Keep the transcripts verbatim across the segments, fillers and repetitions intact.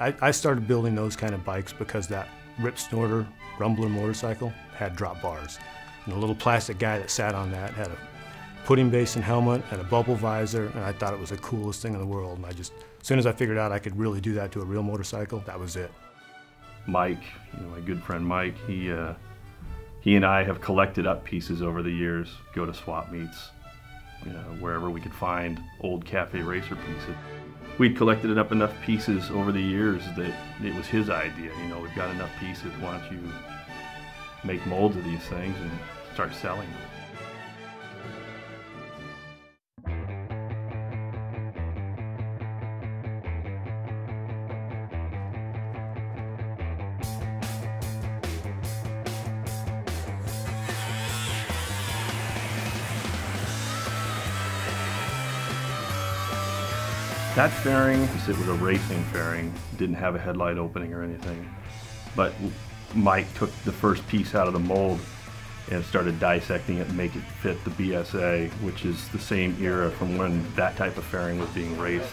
I, I started building those kind of bikes because that Rip Snorter Rumbler motorcycle had drop bars. And the little plastic guy that sat on that had a pudding basin helmet and a bubble visor, and I thought it was the coolest thing in the world. And I just, as soon as I figured out I could really do that to a real motorcycle, that was it. Mike, you know, my good friend Mike, he, uh, he and I have collected up pieces over the years, go to swap meets, you know, wherever we could find old cafe racer pieces. We'd collected it up enough pieces over the years that it was his idea. You know, we've got enough pieces, why don't you make molds of these things and start selling them. That fairing, it was a racing fairing, didn't have a headlight opening or anything, but Mike took the first piece out of the mold and started dissecting it and make it fit the B S A, which is the same era from when that type of fairing was being raced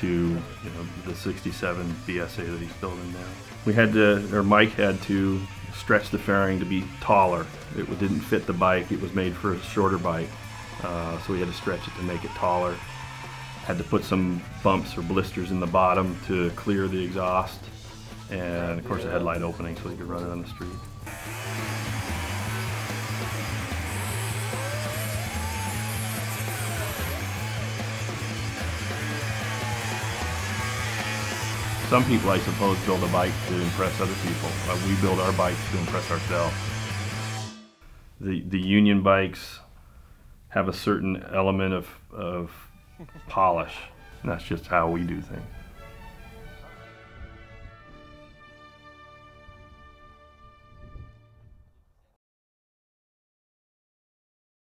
to, you know, the sixty-seven B S A that he's building now. We had to, or Mike had to stretch the fairing to be taller. It didn't fit the bike, it was made for a shorter bike, uh, so we had to stretch it to make it taller. Had to put some bumps or blisters in the bottom to clear the exhaust, and of course a headlight opening so you could run it on the street. Some people, I suppose, build a bike to impress other people. We build our bikes to impress ourselves. The, the Union bikes have a certain element of, of polish, and that's just how we do things.